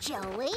Chewy!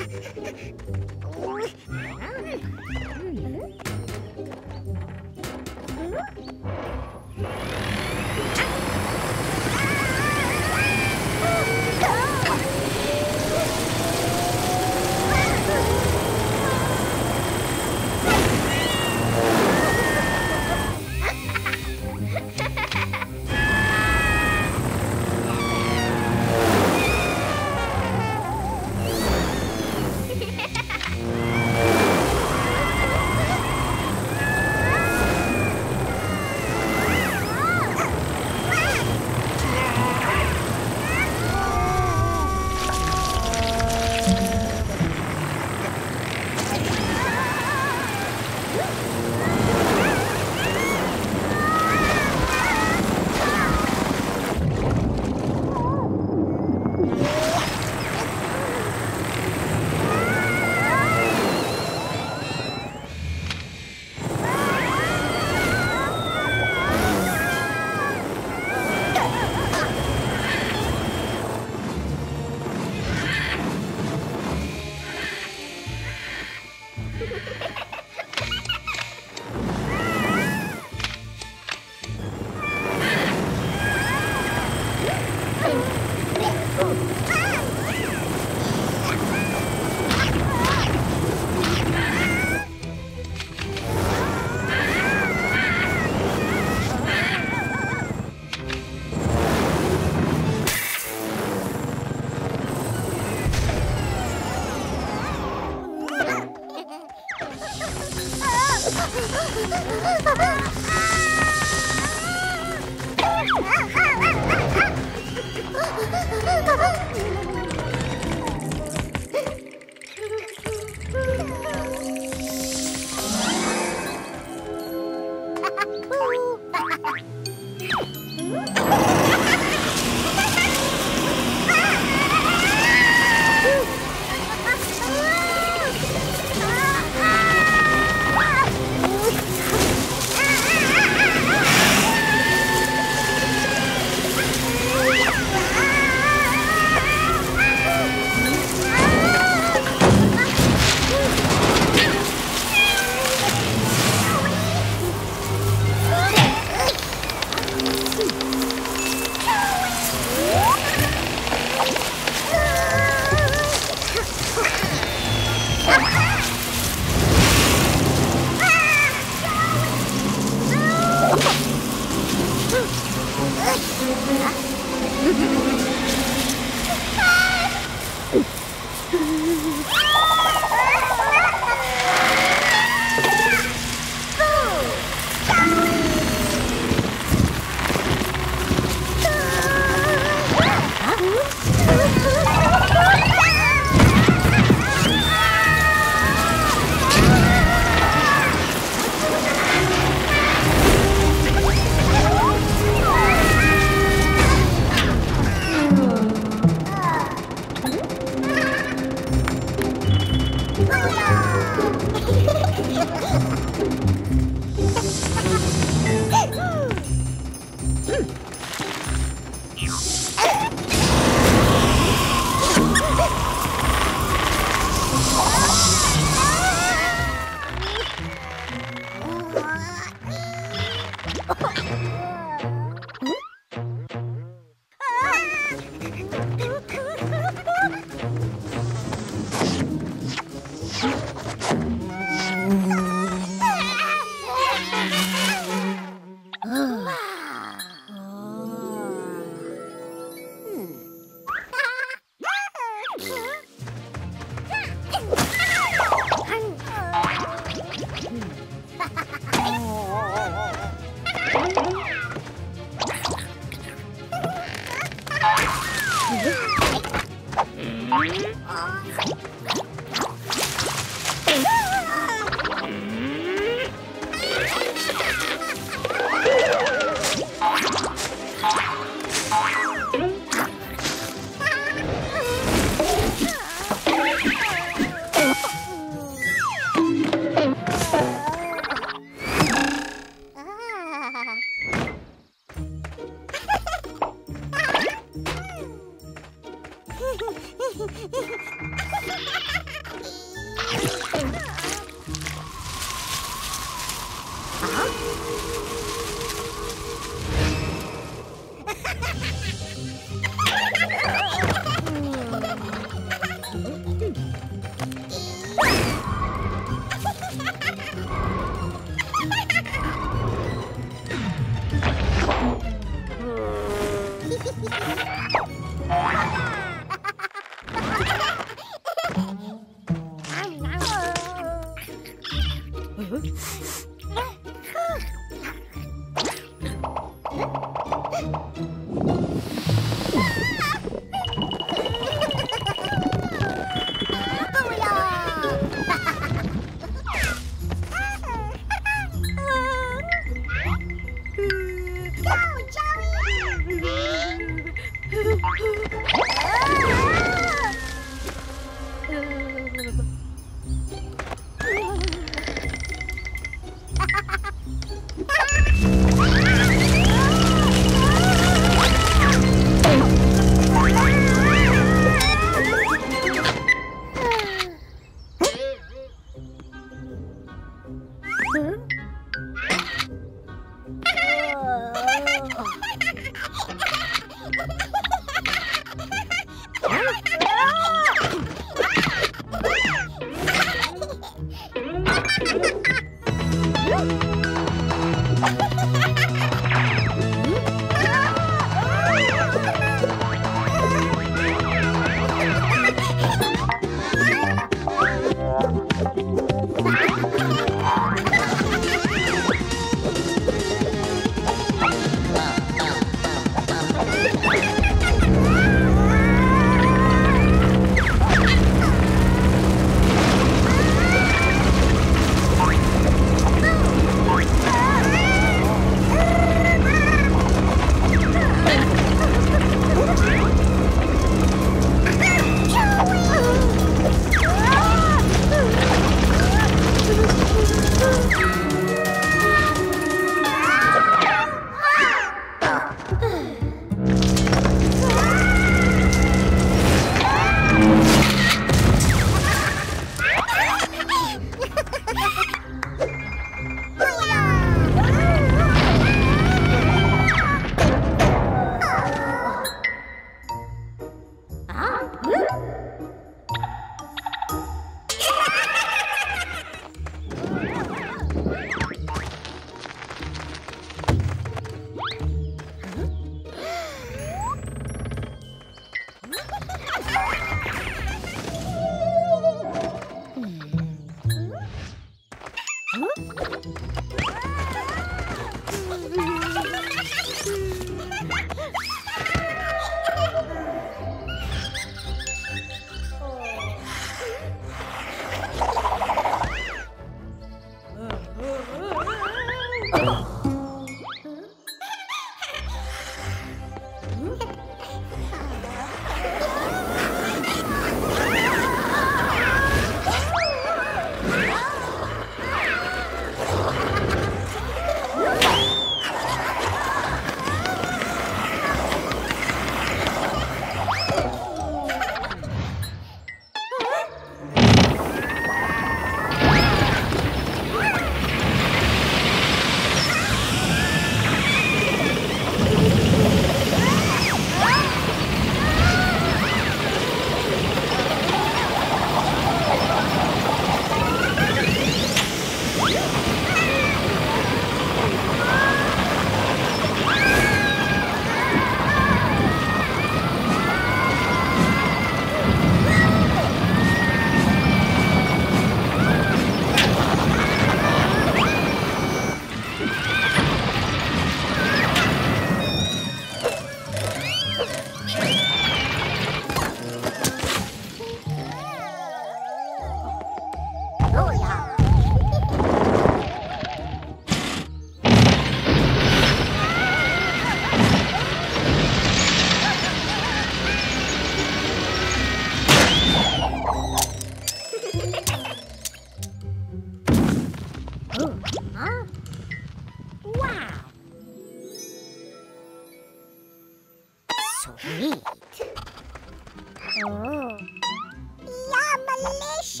delicious!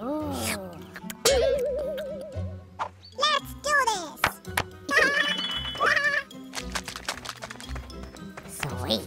Oh. Let's do this! Sweet!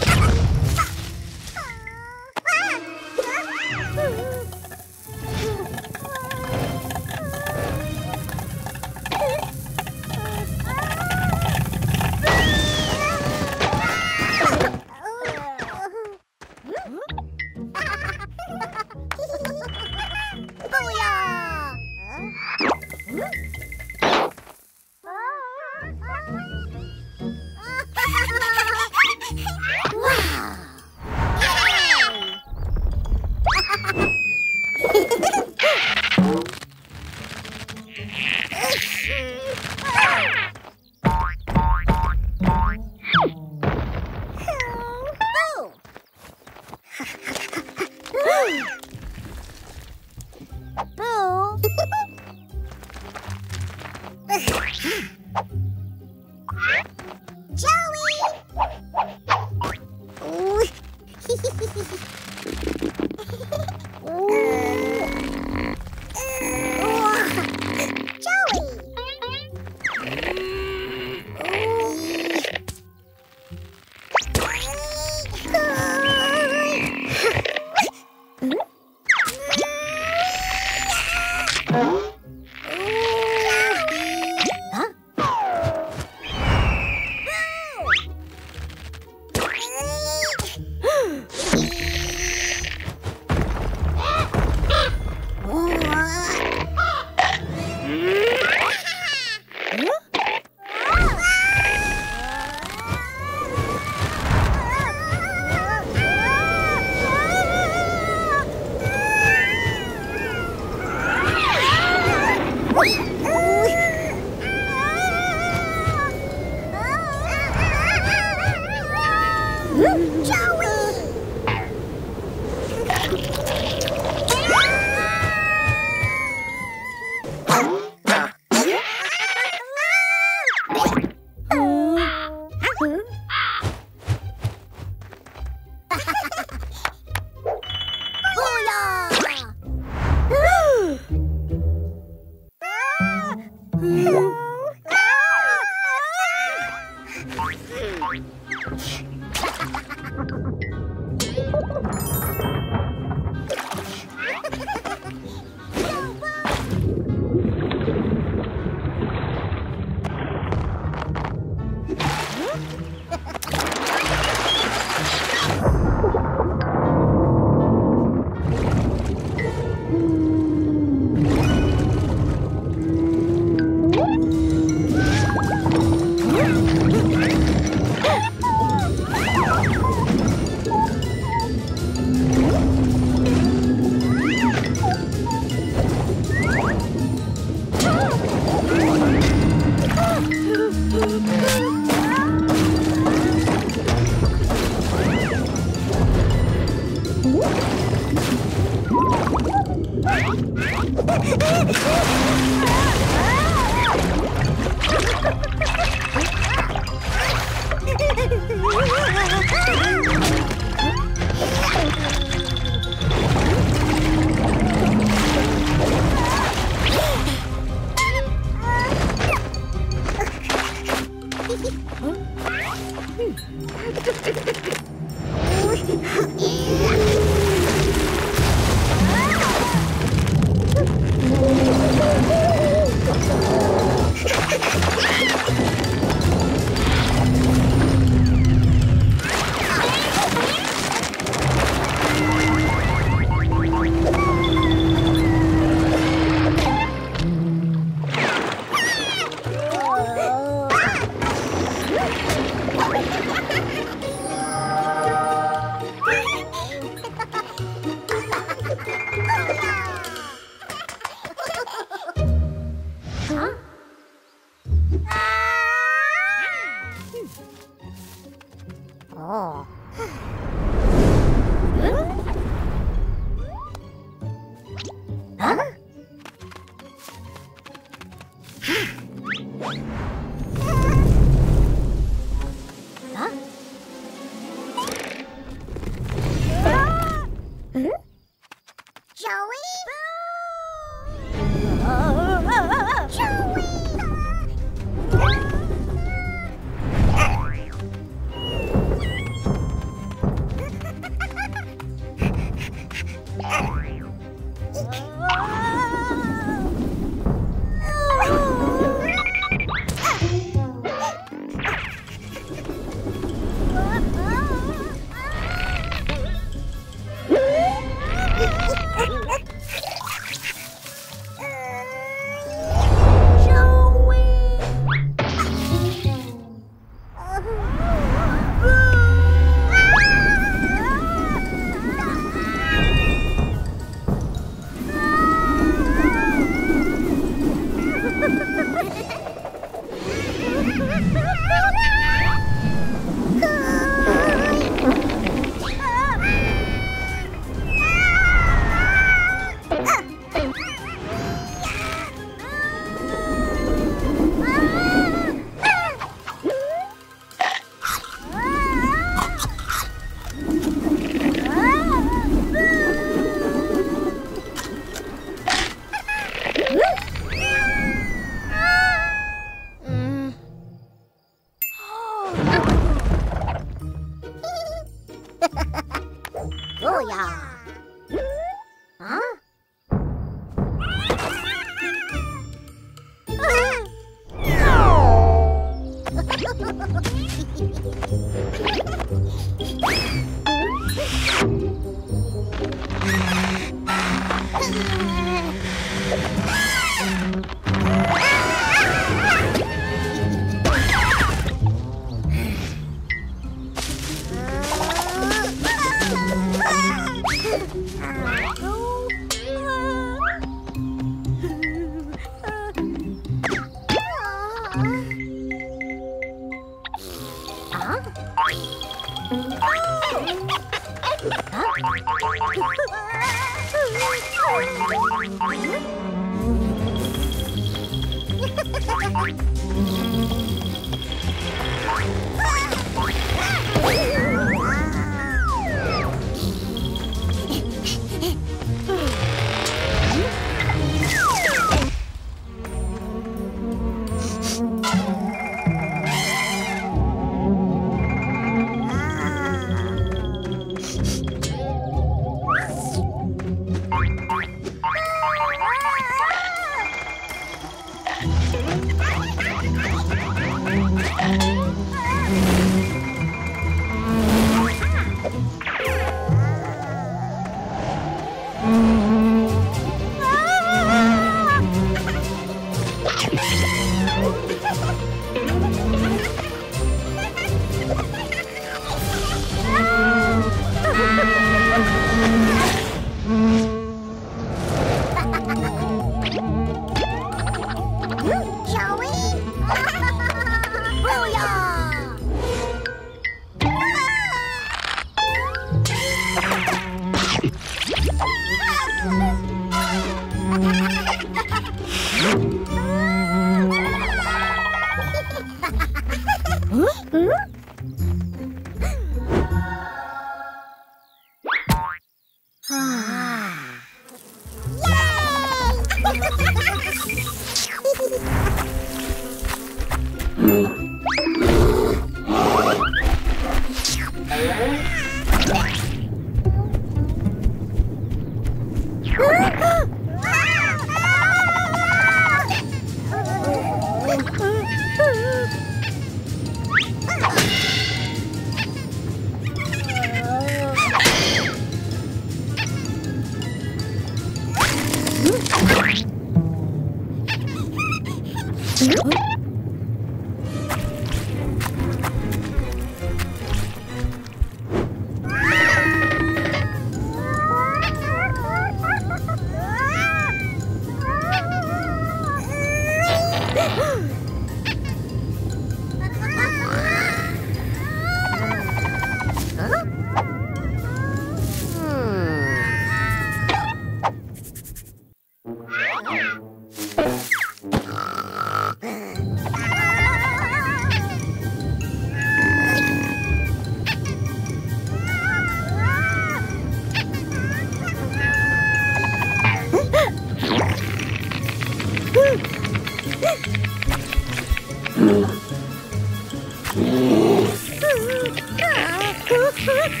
Delicious!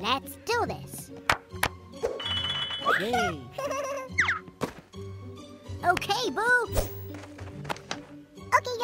Let's do this. Yay. Okay, Boo. Okay,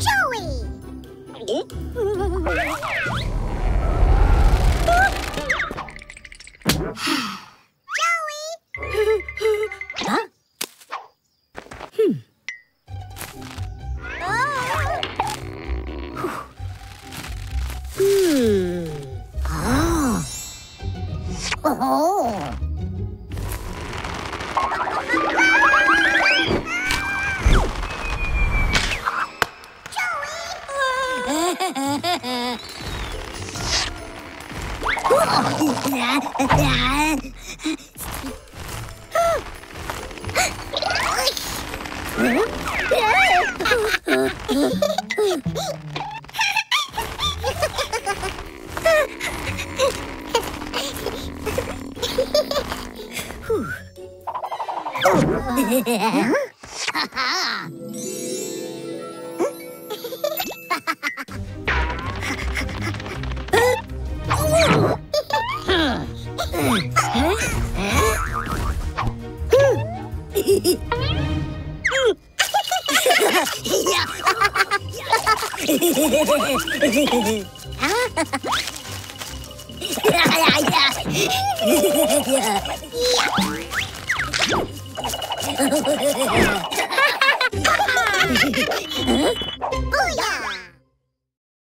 Yoey. Huh?